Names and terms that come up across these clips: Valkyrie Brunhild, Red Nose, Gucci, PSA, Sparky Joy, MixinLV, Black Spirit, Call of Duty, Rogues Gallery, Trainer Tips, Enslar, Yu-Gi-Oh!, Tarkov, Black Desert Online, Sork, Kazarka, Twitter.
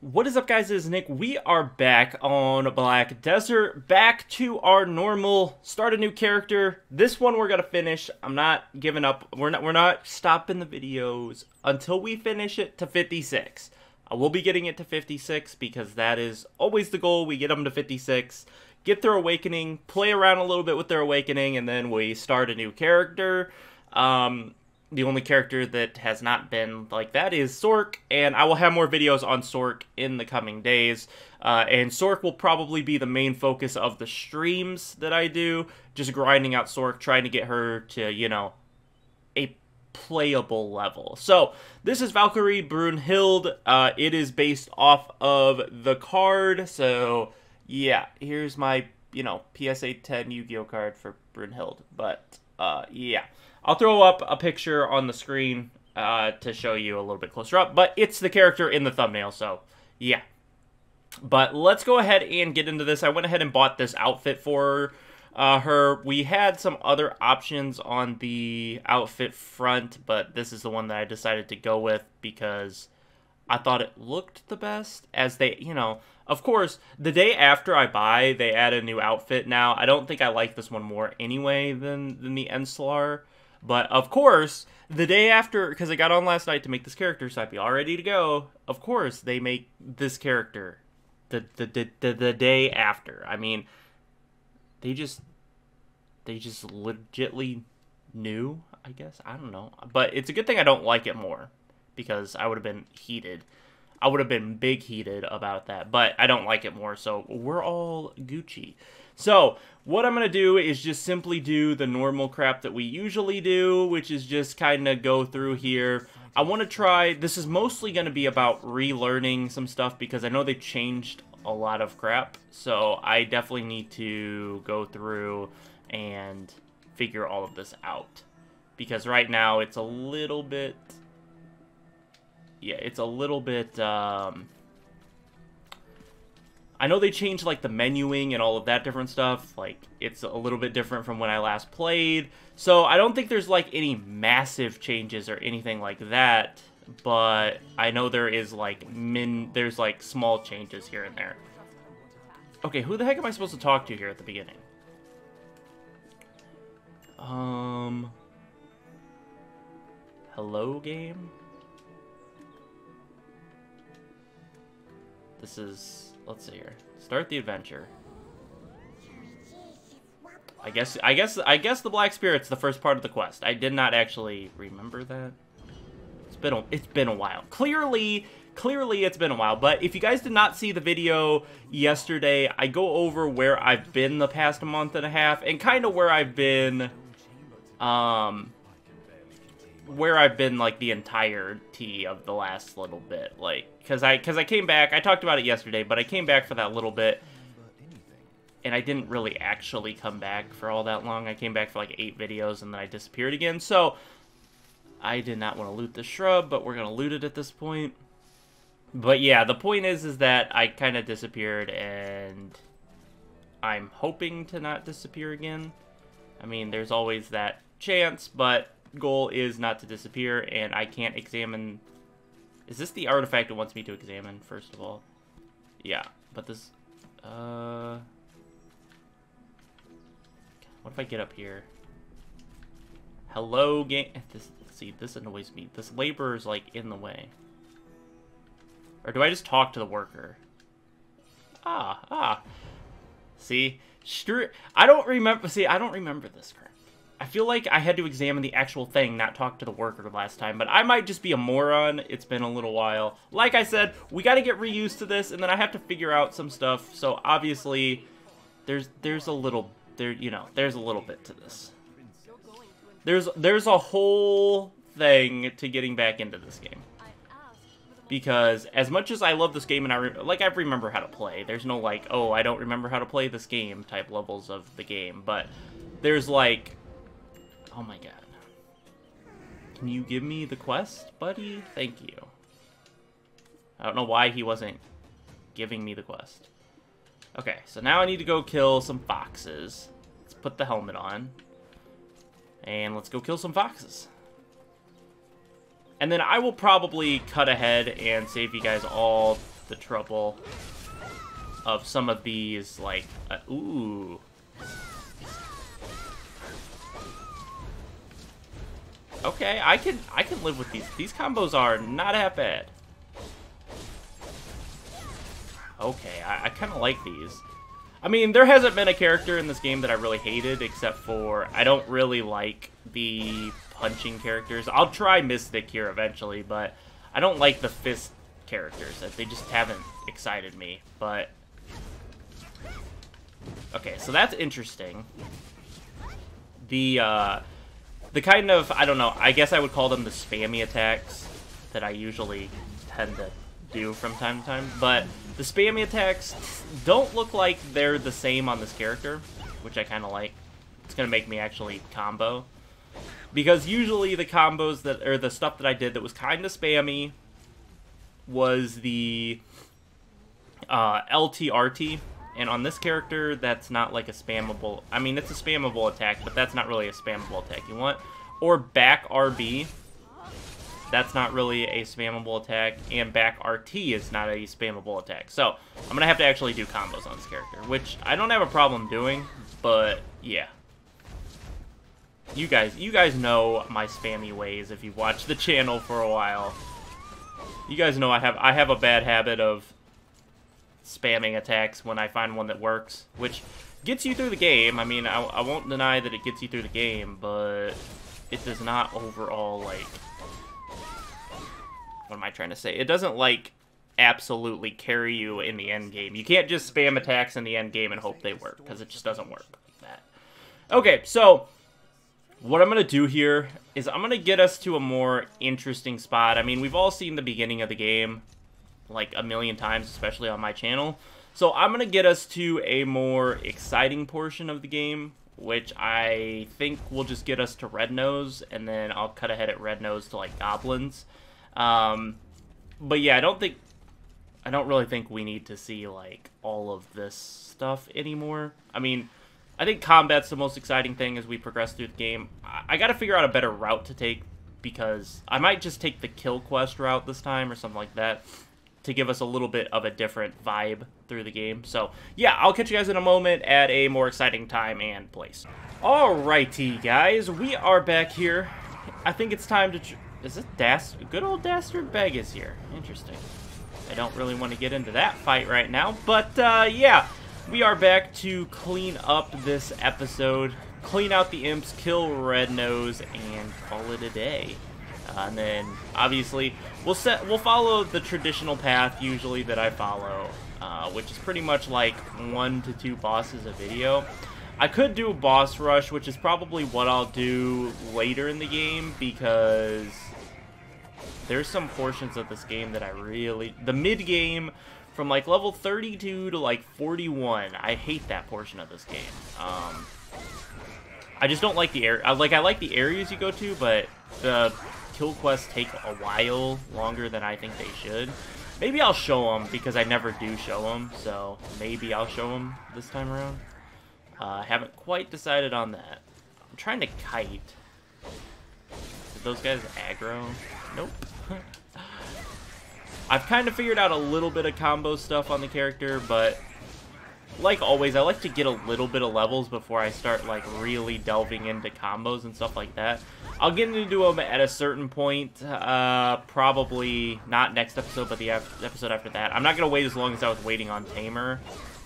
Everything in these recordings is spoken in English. What is up, guys? It is Nick. We are back on Black Desert, back to our normal start a new character. This one we're gonna finish. I'm not giving up. We're not stopping the videos until we finish it to 56. I will be getting it to 56 because that is always the goal. We get them to 56, get their awakening, play around a little bit with their awakening, and then we start a new character. The only character that has not been like that is Sork, and I will have more videos on Sork in the coming days. And Sork will probably be the main focus of the streams that I do, just grinding out Sork, trying to get her to, you know, a playable level. So, this is Valkyrie Brunhild. It is based off of the card, so yeah, here's my, you know, PSA 10 Yu-Gi-Oh! Card for Brunhild, but yeah. I'll throw up a picture on the screen to show you a little bit closer up, but it's the character in the thumbnail, so yeah. But let's go ahead and get into this. I went ahead and bought this outfit for her. We had some other options on the outfit front, but this is the one that I decided to go with because I thought it looked the best. As they, you know, of course, the day after I buy, they add a new outfit now. I don't think I like this one more anyway than the Enslar. But, of course, the day after, because I got on last night to make this character, so I'd be all ready to go, of course, they make this character the day after. I mean, they just legitly knew, I guess. I don't know. But it's a good thing I don't like it more, because I would have been heated. I would have been big heated about that, but I don't like it more, so we're all Gucci. So, what I'm going to do is just simply do the normal crap that we usually do, which is just kind of go through here. I want to try, this is mostly going to be about relearning some stuff because I know they changed a lot of crap, so I definitely need to go through and figure all of this out. Because right now it's a little bit... yeah, it's a little bit, I know they changed, like, the menuing and all of that different stuff. Like, it's a little bit different from when I last played. So, I don't think there's, like, any massive changes or anything like that. But I know there is, like, there's, like, small changes here and there. Okay, who the heck am I supposed to talk to here at the beginning? Hello, game? This is, let's see here. Start the adventure. I guess the Black Spirit's the first part of the quest. I did not actually remember that. It's been a while. Clearly it's been a while. But if you guys did not see the video yesterday, I go over where I've been the past month and a half and kind of where I've been like the entirety of the last little bit, like, because I came back. I talked about it yesterday, but I came back for that little bit, and I didn't really actually come back for all that long. I came back for like 8 videos, and then I disappeared again, so I did not want to loot the shrub, but we're gonna loot it at this point. But yeah, the point is that I kind of disappeared, and I'm hoping to not disappear again. I mean, there's always that chance, but goal is not to disappear, and I can't examine. Is this the artifact it wants me to examine, first of all? Yeah, but this, what if I get up here? Hello, game. This, see, this annoys me. This laborer's, like, in the way. Or do I just talk to the worker? Ah. See? I don't remember this crap. I feel like I had to examine the actual thing, not talk to the worker last time, but I might just be a moron. It's been a little while. Like I said, we got to get reused to this, and then I have to figure out some stuff. So obviously, there's a little bit to this. There's a whole thing to getting back into this game. Because as much as I love this game and I remember how to play, there's no like, oh, I don't remember how to play this game type levels of the game, but there's like, oh my god. Can you give me the quest, buddy? Thank you. I don't know why he wasn't giving me the quest. Okay, so now I need to go kill some foxes. Let's put the helmet on. And let's go kill some foxes. And then I will probably cut ahead and save you guys all the trouble of some of these, like, ooh. Okay, I can live with these. These combos are not half bad. Okay, I kind of like these. I mean, there hasn't been a character in this game that I really hated, except for I don't really like the punching characters. I'll try Mystic here eventually, but I don't like the fist characters. They just haven't excited me, but... Okay, so that's interesting. The kind of, I don't know, I guess I would call them the spammy attacks that I usually tend to do from time to time, but the spammy attacks don't look like they're the same on this character, which I kind of like. It's going to make me actually combo, because usually the combos that, or the stuff that I did that was kind of spammy was the LTRT, and on this character, that's not like a spammable... I mean, it's a spammable attack, but that's not really a spammable attack you want. Or back RB. That's not really a spammable attack. And back RT is not a spammable attack. So, I'm going to have to actually do combos on this character, which I don't have a problem doing, but yeah. You guys know my spammy ways if you've watched the channel for a while. You guys know I have a bad habit of spamming attacks when I find one that works, which gets you through the game. I mean, I won't deny that it gets you through the game, but it does not overall, like... What am I trying to say? It doesn't, like, absolutely carry you in the end game. You can't just spam attacks in the end game and hope they work, because it just doesn't work like that. Okay, so... What I'm going to do here is I'm going to get us to a more interesting spot. I mean, we've all seen the beginning of the game like a million times, especially on my channel. So I'm going to get us to a more exciting portion of the game, which I think will just get us to Red Nose, and then I'll cut ahead at Red Nose to like goblins. But yeah, I don't really think we need to see like all of this stuff anymore. I mean, I think combat's the most exciting thing as we progress through the game. I got to figure out a better route to take, because I might just take the kill quest route this time or something like that, to give us a little bit of a different vibe through the game. So, yeah, I'll catch you guys in a moment at a more exciting time and place. Alrighty, guys, we are back here. I think it's time to... Is it Dastard? Good old Dastard Beg is here. Interesting. I don't really want to get into that fight right now, but, yeah, we are back to clean up this episode, clean out the imps, kill Red Nose, and call it a day. And then, obviously, we'll follow the traditional path usually that I follow, which is pretty much like 1 to 2 bosses a video. I could do a boss rush, which is probably what I'll do later in the game, because there's some portions of this game that I really... The mid-game, from like level 32 to like 41, I hate that portion of this game. I just don't like the area. Like, I like the areas you go to, but the... kill quests take a while longer than I think they should. Maybe I'll show them, because I never do show them, so maybe I'll show them this time around. I haven't quite decided on that. I'm trying to kite. Did those guys aggro? Nope. I've kind of figured out a little bit of combo stuff on the character, but like always, I like to get a little bit of levels before I start like really delving into combos and stuff like that. I'll get into them at a certain point, probably not next episode, but the episode after that. I'm not going to wait as long as I was waiting on Tamer.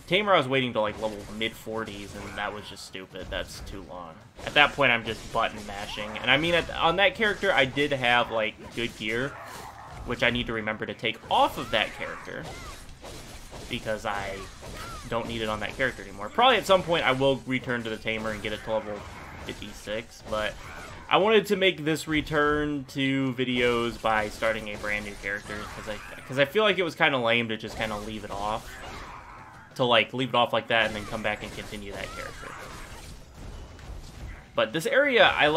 Tamer, I was waiting to like level mid-40s, and that was just stupid. That's too long. At that point, I'm just button mashing. And I mean, on that character, I did have like good gear, which I need to remember to take off of that character, because I don't need it on that character anymore. Probably at some point, I will return to the Tamer and get it to level 56, but... I wanted to make this return to videos by starting a brand new character, because I feel like it was kind of lame to just kind of leave it off. To, like, leave it off like that and then come back and continue that character. But this area, I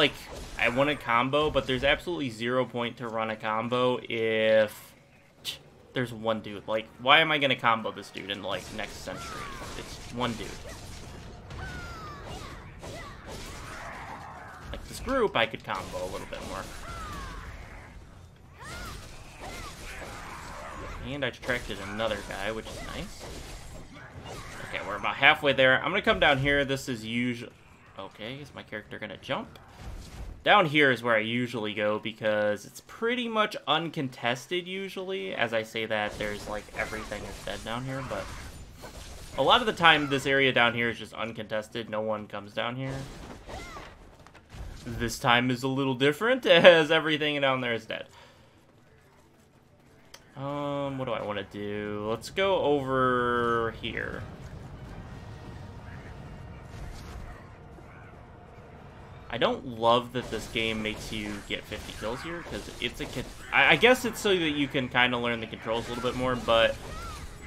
want a combo, but there's absolutely 0 point to run a combo if there's one dude. Like, why am I going to combo this dude in, like, next century? It's one dude. Group I could combo a little bit more. And I attracted another guy, which is nice. Okay, we're about halfway there. I'm going to come down here. This is usually... Okay, is my character going to jump? Down here is where I usually go because it's pretty much uncontested usually. As I say that, there's like everything is dead down here, but... A lot of the time, this area down here is just uncontested. No one comes down here. This time is a little different as everything down there is dead. What do I want to do? Let's go over here. I don't love that this game makes you get 50 kills here, because it's a... I guess it's so that you can kind of learn the controls a little bit more, but...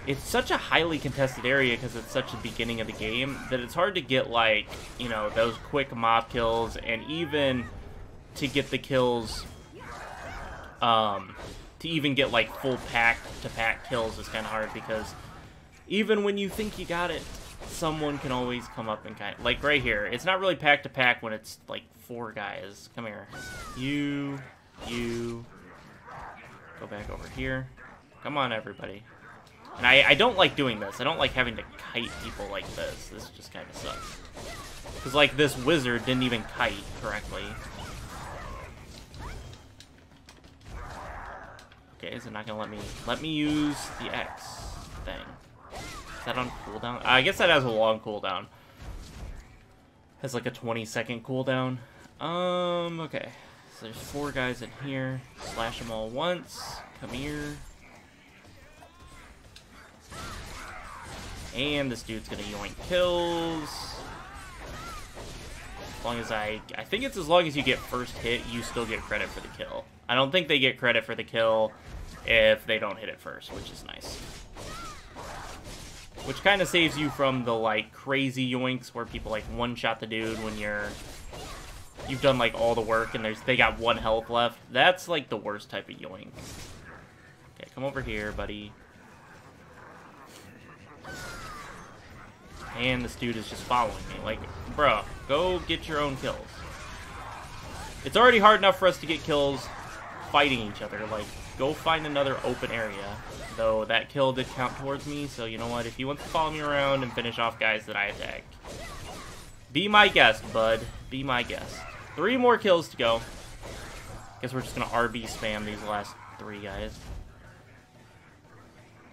It's such a highly contested area because it's such the beginning of the game that it's hard to get, like, you know, those quick mob kills, and even to get the kills, to even get, like, full pack-to-pack kills is kind of hard because even when you think you got it, someone can always come up and kind of, like, right here. It's not really pack-to-pack when it's, like, four guys. Come here. You, go back over here. Come on, everybody. And I don't like doing this. I don't like having to kite people like this. This just kind of sucks. Because, like, this wizard didn't even kite correctly. Okay, is it not going to let me... Let me use the X thing. Is that on cooldown? I guess that has a long cooldown. Has, like, a 20-second cooldown. Okay. So there's four guys in here. Slash them all once. Come here. And this dude's gonna yoink kills. As long as I think it's as long as you get first hit, you still get credit for the kill. I don't think they get credit for the kill if they don't hit it first, which is nice. Which kind of saves you from the, like, crazy yoinks where people, like, one-shot the dude when you've done, like, all the work and they got one health left. That's, like, the worst type of yoink. Okay, come over here, buddy. And this dude is just following me. Like, bro, go get your own kills. It's already hard enough for us to get kills fighting each other. Like, go find another open area. Though that kill did count towards me, so you know what? If you want to follow me around and finish off guys that I attack, be my guest, bud. Be my guest. Three more kills to go. Guess we're just gonna RB spam these last three guys.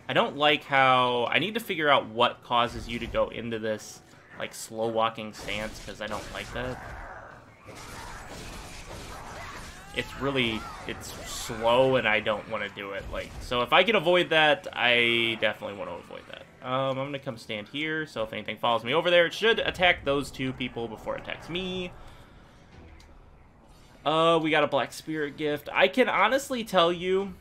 I don't like how... I need to figure out what causes you to go into this, like, slow-walking stance, because I don't like that. It's really... It's slow, and I don't want to do it. Like, so if I can avoid that, I definitely want to avoid that. I'm going to come stand here, so if anything follows me over there, it should attack those two people before it attacks me. We got a Black Spirit gift. I can honestly tell you...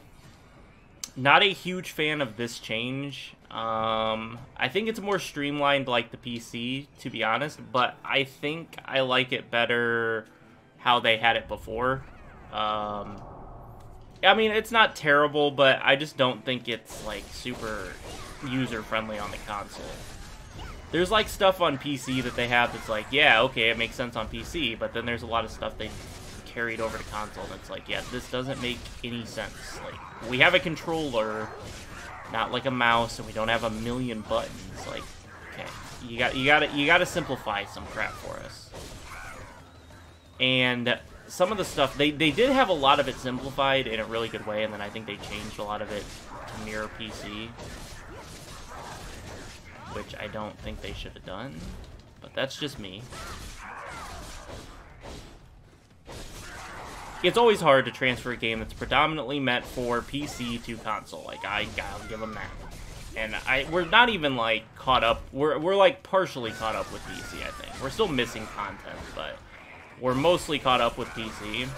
Not a huge fan of this change. I think it's more streamlined like the PC, to be honest, but I think I like it better how they had it before. I mean, it's not terrible, but I just don't think it's, like, super user-friendly on the console. There's, like, stuff on PC that they have that's like, yeah, okay, it makes sense on PC, but then there's a lot of stuff they... carried over to console that's like, yeah, this doesn't make any sense. Like, we have a controller, not like a mouse, and we don't have a million buttons. Like, okay, you gotta simplify some crap for us. And some of the stuff they did have a lot of it simplified in a really good way, and then I think they changed a lot of it to mirror PC, which I don't think they should have done, but that's just me. It's always hard to transfer a game that's predominantly meant for PC to console. Like, I'll give them that. And we're not even, like, caught up. We're like, partially caught up with PC, I think. We're still missing content, but we're mostly caught up with PC.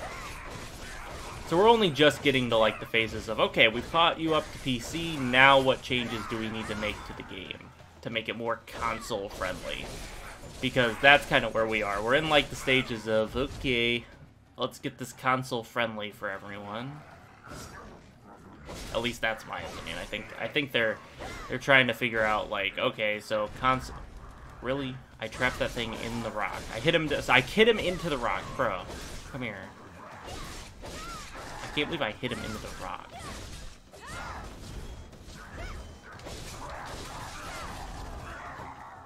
So we're only just getting to, like, the phases of, okay, we've caught you up to PC. Now what changes do we need to make to the game to make it more console-friendly? Because that's kind of where we are. We're in, like, the stages of, okay... Let's get this console friendly for everyone. At least that's my opinion. I think they're trying to figure out, like, okay, so console. Really, I trapped that thing in the rock. I hit him into the rock, bro. Come here. I can't believe I hit him into the rock.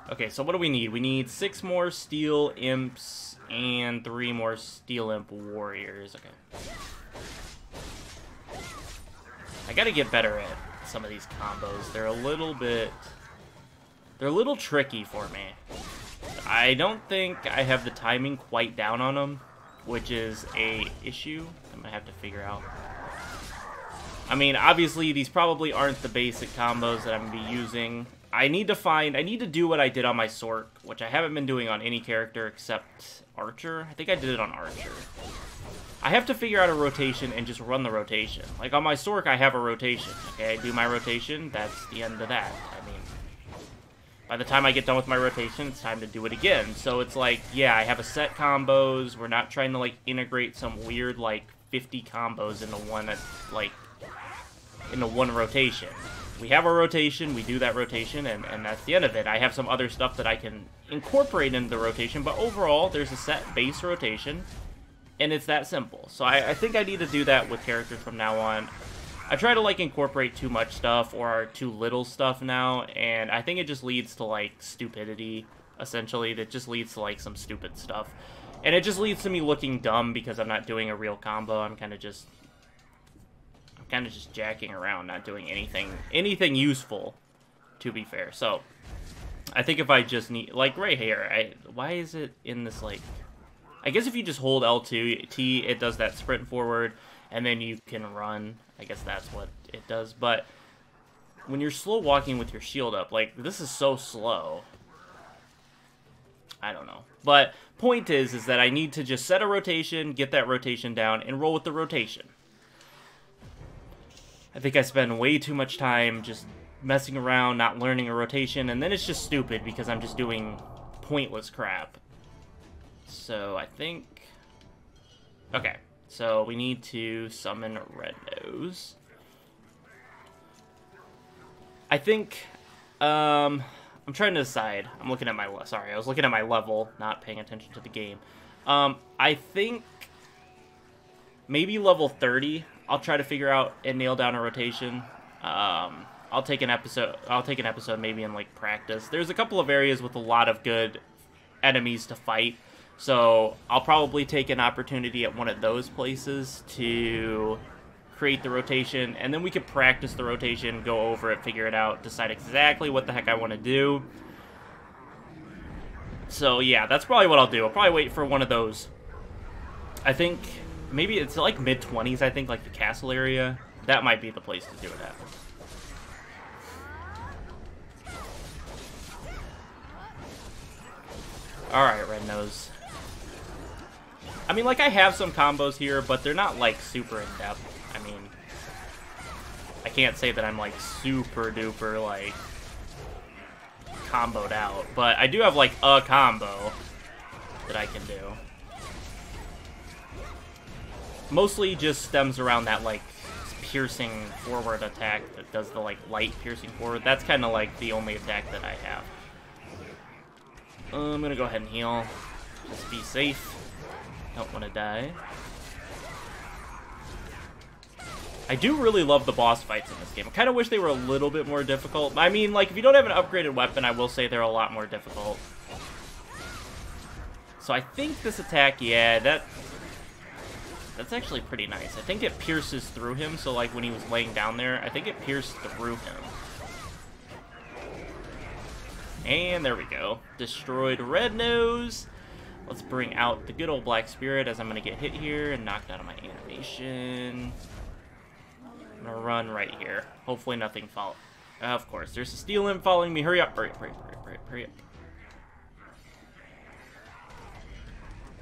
Okay, so what do we need? We need 6 more steel imps and 3 more steel imp warriors. Okay. I gotta get better at some of these combos. They're a little bit... they're a little tricky for me. I don't think I have the timing quite down on them, which is a issue I'm gonna have to figure out. I mean, obviously, these probably aren't the basic combos that I'm going to be using. I need to do what I did on my Sork, which I haven't been doing on any character except Archer. I think I did it on Archer. I have to figure out a rotation and just run the rotation. Like, on my Sork, I have a rotation. Okay, I do my rotation, that's the end of that. I mean, by the time I get done with my rotation, it's time to do it again. So it's like, yeah, I have a set combos. We're not trying to, like, integrate some weird, like, 50 combos into one that's, like... into one rotation. We have a rotation, we do that rotation, and that's the end of it. I have some other stuff that I can incorporate into the rotation, but overall, there's a set base rotation, and it's that simple. So I think I need to do that with characters from now on. I try to, like, incorporate too much stuff or too little stuff now, and I think it just leads to, like, stupidity, essentially. That just leads to, like, some stupid stuff. And it just leads to me looking dumb because I'm not doing a real combo. I'm kind of just... jacking around, not doing anything useful, to be fair. So I think if I just need, like, right here, why is it in this, like, I guess if you just hold L2T, it does that sprint forward and then you can run. I guess that's what it does. But when you're slow walking with your shield up, like, this is so slow. I don't know. But point is that I need to just set a rotation, get that rotation down, and roll with the rotation. I think I spend way too much time just messing around, not learning a rotation, and then it's just stupid because I'm just doing pointless crap. So I think... okay, so we need to summon Red Nose. I think... I'm trying to decide. I'm looking at my... sorry, I was looking at my level, not paying attention to the game. I think... maybe level 30... I'll try to figure out and nail down a rotation. I'll take an episode maybe in, like, practice. There's a couple of areas with a lot of good enemies to fight, so I'll probably take an opportunity at one of those places to create the rotation, and then we could practice the rotation, go over it, figure it out, decide exactly what the heck I want to do. So yeah, that's probably what I'll do. I'll probably wait for one of those. I think... maybe it's like mid-20s, I think, like the castle area. That might be the place to do it at. Alright, Red Nose. I mean, like, I have some combos here, but they're not, like, super in-depth. I mean, I can't say that I'm, like, super-duper, like, comboed out. But I do have, like, a combo that I can do. Mostly just stems around that, like, piercing forward attack that does the, like, light piercing forward. That's kind of, like, the only attack that I have. I'm gonna go ahead and heal. Just be safe. Don't want to die. I do really love the boss fights in this game. I kind of wish they were a little bit more difficult. I mean, like, if you don't have an upgraded weapon, I will say they're a lot more difficult. So I think this attack, yeah, that's actually pretty nice. I think it pierces through him, so, like, when he was laying down there, I think it pierced through him. And there we go. Destroyed Red Nose. Let's bring out the good old Black Spirit as I'm going to get hit here and knocked out of my animation. I'm going to run right here. Hopefully nothing follows. Of course, there's a steel imp following me. Hurry up, hurry up, hurry up, hurry up, hurry up, hurry up.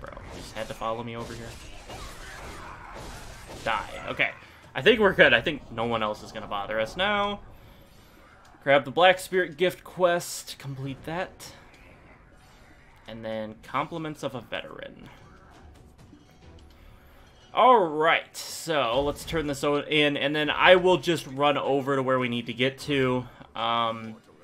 Bro, you just had to follow me over here. Die. Okay, I think we're good. I think no one else is gonna bother us now. Grab the Black Spirit gift quest, complete that, and then compliments of a veteran. All right, so let's turn this in, and then I will just run over to where we need to get to,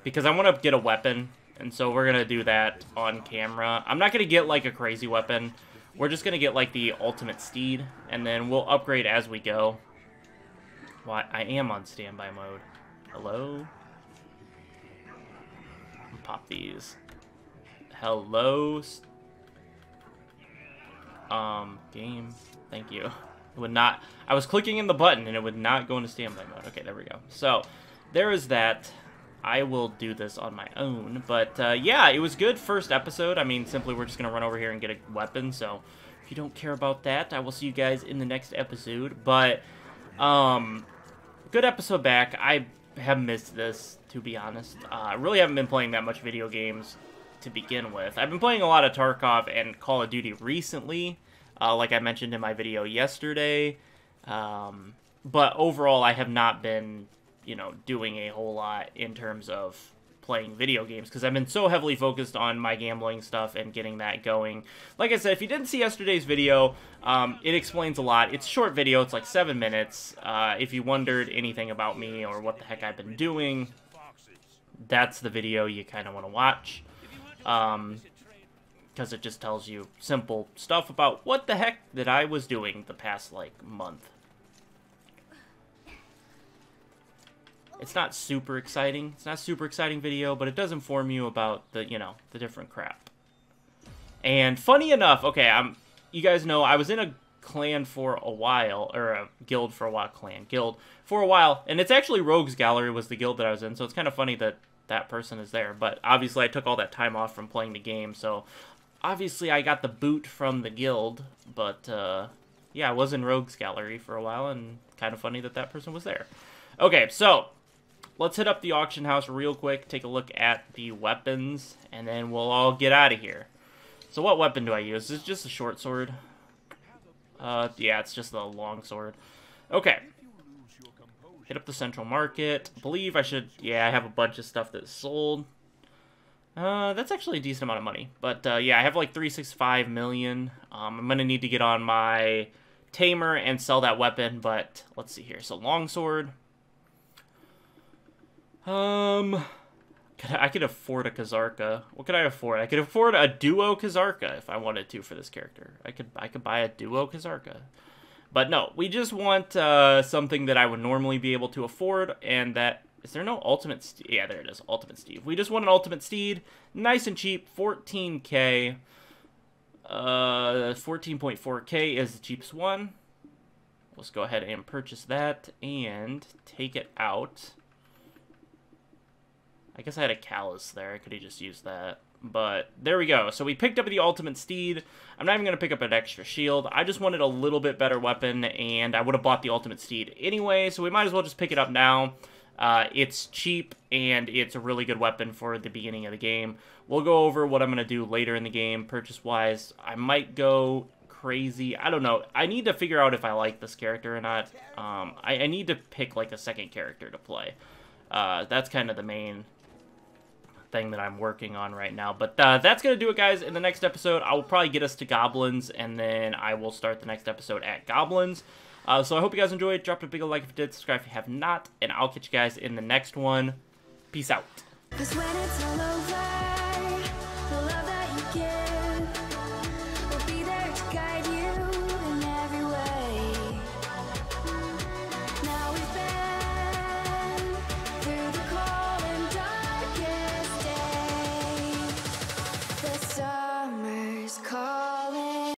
because I want to get a weapon, and so we're gonna do that on camera. I'm not gonna get, like, a crazy weapon. We're just going to get, like, the ultimate steed, and then we'll upgrade as we go. Why, I am on standby mode. Hello? Pop these. Hello. Game. Thank you. It would not. I was clicking in the button and it would not go into standby mode. Okay, there we go. So, there is that. I will do this on my own. But, yeah, it was good first episode. I mean, simply we're just going to run over here and get a weapon. So, if you don't care about that, I will see you guys in the next episode. But, good episode back. I have missed this, to be honest. I really haven't been playing that much video games to begin with. I've been playing a lot of Tarkov and Call of Duty recently, like I mentioned in my video yesterday. But overall, I have not been, you know, doing a whole lot in terms of playing video games, because I've been so heavily focused on my gambling stuff and getting that going. Like I said, if you didn't see yesterday's video, it explains a lot. It's a short video. It's like 7 minutes. If you wondered anything about me or what the heck I've been doing, that's the video you kind of want to watch, because it just tells you simple stuff about what the heck that I was doing the past, like, month. It's not super exciting. It's not a super exciting video, but it does inform you about the, you know, the different crap. And funny enough, okay, you guys know I was in a clan for a while, or a guild for a while, and it's actually Rogues Gallery was the guild that I was in, so it's kind of funny that that person is there. But obviously I took all that time off from playing the game, so obviously I got the boot from the guild, but yeah, I was in Rogues Gallery for a while, and kind of funny that that person was there. Okay, so let's hit up the auction house real quick, take a look at the weapons, and then we'll all get out of here. So what weapon do I use? Is it just a short sword? Yeah, it's just the long sword. Okay. Hit up the central market. I believe I should... Yeah, I have a bunch of stuff that's sold. That's actually a decent amount of money. But, yeah, I have like 365 million. I'm going to need to get on my tamer and sell that weapon, but let's see here. So long sword... I could afford a Kazarka. What could I afford? I could afford a duo Kazarka if I wanted to for this character. I could buy a duo Kazarka. But no, we just want something that I would normally be able to afford, and that... Is there no ultimate... Yeah, there it is. Ultimate Steed. We just want an ultimate steed. Nice and cheap. 14k. 14.4k is the cheapest one. Let's go ahead and purchase that and take it out. I guess I had a callus there. I could have just used that. But there we go. So we picked up the ultimate steed. I'm not even going to pick up an extra shield. I just wanted a little bit better weapon, and I would have bought the ultimate steed anyway, so we might as well just pick it up now. It's cheap, and it's a really good weapon for the beginning of the game. We'll go over what I'm going to do later in the game, purchase-wise. I might go crazy. I don't know. I need to figure out if I like this character or not. I need to pick, like, a second character to play. That's kind of the main... thing that I'm working on right now, but that's gonna do it, guys. In the next episode, I will probably get us to goblins, and then I will start the next episode at goblins. So I hope you guys enjoyed. Drop a big like if you did, subscribe if you have not, and I'll catch you guys in the next one. Peace out.